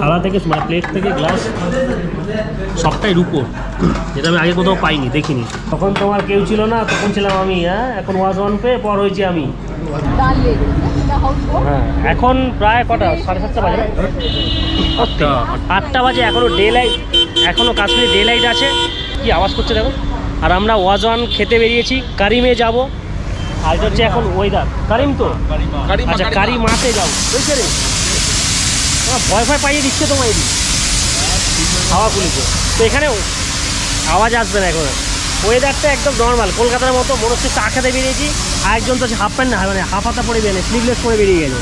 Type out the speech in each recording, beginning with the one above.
থালা থেকে মানে প্লেট থেকে গ্লাস সবটাই রূপোর, যেটা আমি আগে কোথাও পাইনি, দেখিনি। তখন তোমার কেউ ছিল না, তখন ছিলাম আমি। হ্যাঁ, এখন ওয়াজওয়ান পেয়ে পর হয়েছি আমি। হ্যাঁ, এখন প্রায় কটা, 7:30 বাজে, 8টা বাজে। এখনও ডে লাইট, এখনও কাশ্মীরি ডে লাইট আছে। কি আওয়াজ করছে দেখো। আর আমরা ওয়াজওয়ান খেতে বেরিয়েছি, কারিমে যাব। আর এটা হচ্ছে এখন ওয়েদার, কারিম তো, আচ্ছা কারিমাতে যাবো। বুঝছে রে, ভয় ভয় পাইয়ে দিচ্ছে তোমার এদিকে হাওয়া খুলিতে। তো এখানে আওয়াজ আসবে না, এখন ওয়েদারটা একদম নর্মাল কলকাতার মতো। মনে হচ্ছে চা খেতে বেরিয়েছি, আরেকজন তো হাফ প্যান্ট না, মানে হাফ হাতা পরে বেরিয়ে, স্লিভলেস পরে বেরিয়ে গেল।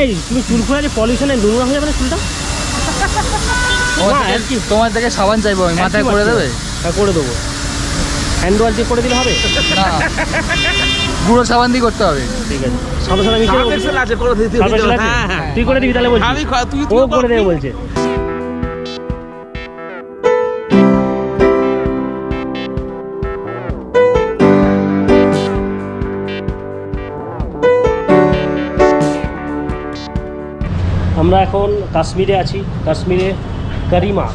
এই তুমি চুল খুলে পলিউশনে নোংরা হয়ে যাবে না চুলটা। তোমার থেকে সাবান চাইবো, মাথায় করে দেবে? হ্যাঁ করে দেবো। হ্যান্ড ওয়াশ দিয়ে করে দিলে হবে না, গুঁড়ো সাবান দিয়ে করতে হবে। ঠিক আছে, সাদা সাদা মিশিয়ে তুই করে দিবি তাহলে। বলছি ও করে দেবে বলছে। আমরা এখন কাশ্মীরে আছি, কাশ্মীরে কারিমা,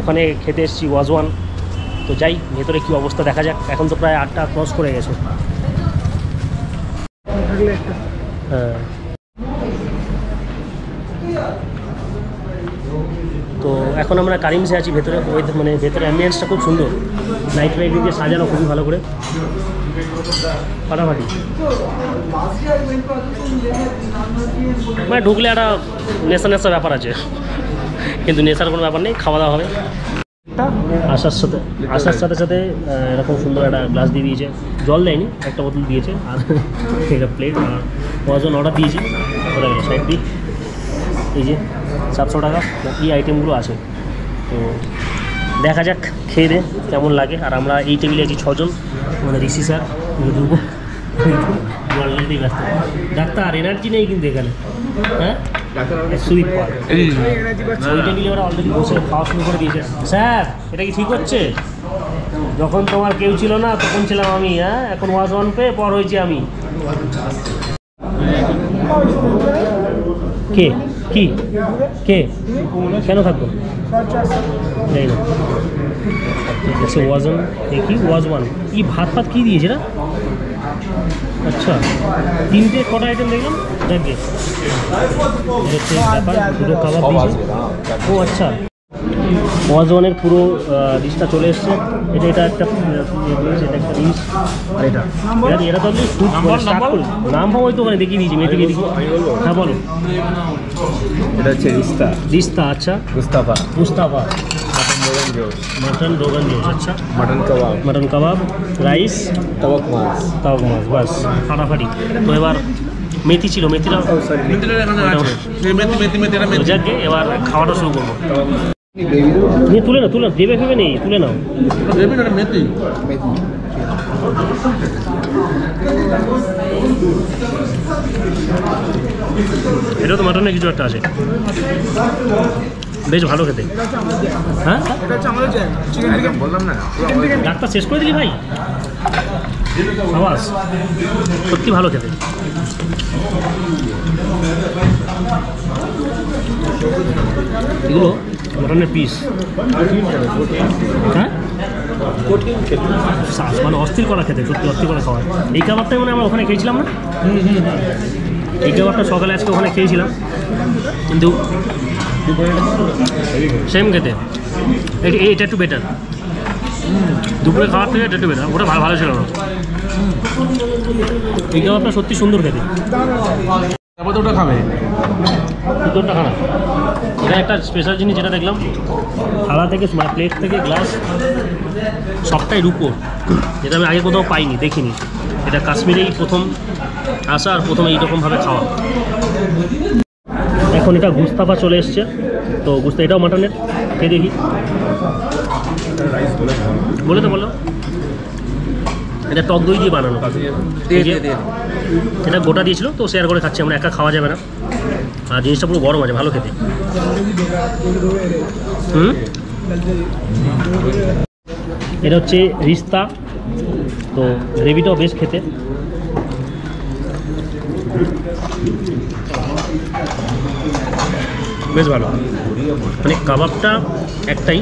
ওখানে খেতে এসেছি ওয়াজওয়ান। তো যাই ভেতরে কি অবস্থা দেখা যাক। এখন তো প্রায় 8টা ক্রস করে গেছে। হ্যাঁ, তো এখন আমরা কারিমসে আছি। ভেতরে ওই মানে ভেতরে অ্যাম্বিয়েন্সটা খুব সুন্দর, লাইট লাইট দিয়ে সাজানো খুবই ভালো করে, ফাটাফাটি। মানে ঢুকলে একটা নেশা নেশা ব্যাপার আছে, কিন্তু নেশার কোনো ব্যাপার নেই, খাওয়া দাওয়া হবে। আসার সাথে এরকম সুন্দর একটা গ্লাস দিয়ে দিয়েছে, জল দেয়নি, একটা বোতল দিয়েছে। আর একটা প্লেট আর কজন অর্ডার দিয়েছি, ওটা সাইড দিই। এই যে 700 টাকা এই আইটেমগুলো আছে। তো দেখা যাক খেয়ে দে কেমন লাগে। আর আমরা এই টেবিলে আছি 6 জন, মানে ঋষি স্যার, জল নিতেই ব্যস্ত ডাক্তার, এনার্জি নেই কিন্তু এখানে। হ্যাঁ সুইট পার্ক, ওইটা নিয়ে ওরা অলরেডি বসে খাওয়া শুরু করে দিয়েছে। স্যার এটা কি ঠিক হচ্ছে? যখন তোমার কেউ ছিল না, তখন ছিলাম আমি। হ্যাঁ, এখন ওয়াজওয়ান পেয়ে পর হয়েছি আমি। কে কি কে কেন থাকবো? ওয়াজওয়ান কি ওয়াজওয়ান কি ভাত ফাত কি দিয়েছে না? আচ্ছা, তিনটে কটা আইটেম দেখলাম। দেখবে পুরো কাবাব দিয়েছে। ও আচ্ছা, ওয়াজওয়ানের পুরো ডিশটা চলে এসছে। এটা এটা একটা ডিশ। আর এটা এটা তো নাম ভাব ওই তো ওখানে দেখিয়ে দিয়েছি, মেয়েদিকে দেখি। হ্যাঁ বলো। এটা হচ্ছে রিস্তা রিস্তা। আচ্ছা, গুস্তাবা। মটন রোগনজোশ। আচ্ছা, মটন কাবাব, রাইস, তাওয়াক মাছ। বাস ফাটাফাটি। তো এবার মেথি ছিল, মেথিটা এবার খাওয়াটা শুরু করবো। তুলে না, তুলে দেবে ভেবে নেই, তুলে নাও। এটা তো মটনের কিছু একটা আছে, বেশ ভালো খেতে। হ্যাঁ ডাক্তার শেষ করে দিলি ভাই, আওয়াজ সত্যি ভালো খেতে। এগুলো মটনের পিস, হ্যাঁ মানে অস্থির করা খেতে, সত্যি অস্থির করা খাওয়া। এই কাবাবটাই মানে আমরা ওখানে খেয়েছিলাম না, এই কাবাবটা সকালে আজকে ওখানে খেয়েছিলাম, কিন্তু সেম খেতে। এটা একটু বেটার, দুপুরে খাওয়ার থেকে এটা একটু বেটার। ওটা ভালো ছিল না, এই কাবাবটা সত্যি সুন্দর খেতে। তারপর ওটা খাবে দুটোটা খানা। এটা একটা স্পেশাল জিনিস যেটা দেখলাম, থালা থেকে মানে প্লেট থেকে গ্লাস সবটাই রূপোর, যেটা আমি আগে কোথাও পাইনি, দেখিনি। এটা কাশ্মীরেই প্রথম আসা আর প্রথমে এইরকমভাবে খাওয়া। এখন এটা গুস্তাবা চলে এসছে। তো এটাও মাটনের, খেয়ে দেখি। বলে তো বললো এটা টক দই দিয়ে বানানো, এটা গোটা দিয়েছিল, তো শেয়ার করে খাচ্ছি আমরা, একা খাওয়া যাবে না। আর জিনিসটা পুরো গরম আছে, ভালো খেতে। এটা হচ্ছে রিস্তা, তো গ্রেভিটাও বেশ খেতে। বেশ ভালো। মানে কাবাবটা একটাই,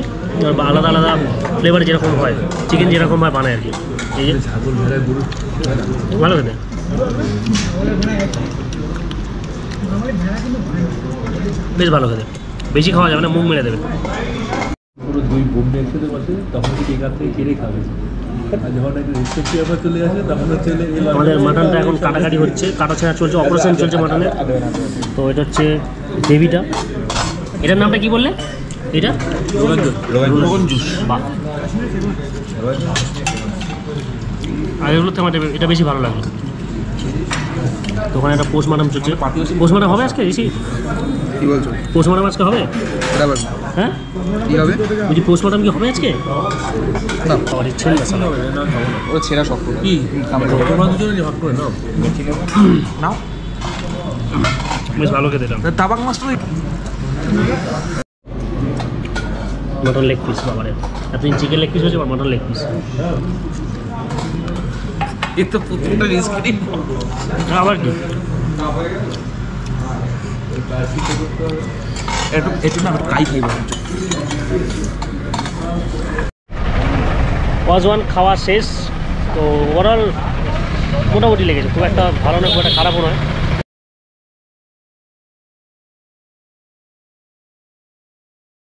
আলাদা আলাদা ফ্লেভার যেরকম হয়, চিকেন যেরকম হয় বানায় আর কি। ভালো খেতে। বেশ ভালো খেতে, বেশি খাওয়া যাবে না, মুখ মেরে দেবে। দুই বোম একসাথে বসে তখন থেকে এখান থেকে কেড়ে খাবে। আমাদের মাটনটা এখন কাটাকাটি হচ্ছে, কাটাছেড়া চলছে, অপারেশন চলছে মাটনের। তো এটা হচ্ছে গ্রেভিটা, এটার নামটা কি বললে? এটা রোগনজোশ। আর এগুলো তো আমার এটা বেশি ভালো লাগলো। তো ওখানে একটা পোস্টমার্টম চলছে, পোস্টমার্টম হবে আজকে? ঋষি কি বলছো, পোস্টমার্টম আজকে হবে? হ্যাঁ কি হবে, বুঝি পোস্টমার্টম কি হবে আজকে? না আমার ইচ্ছে আছে না, ওরা ছেড়া সব করে কি আমরা তোমরা দুজনে ভাগ করে নাও। নাও বেশ ভালো খেতে। দাম তাবাক মাস্টার মটন লেগ পিস বাবারে, আপনি চিকেন লেগ পিস হয়েছে বা মটন লেগ পিস? এ তো পুরোটা রিস্ক নেই, আবার কি ওয়াজওয়ান খাওয়া শেষ। তো ওভারঅল মোটামুটি লেগেছে, খুব একটা ভালো না, খুব একটা খারাপও নয়।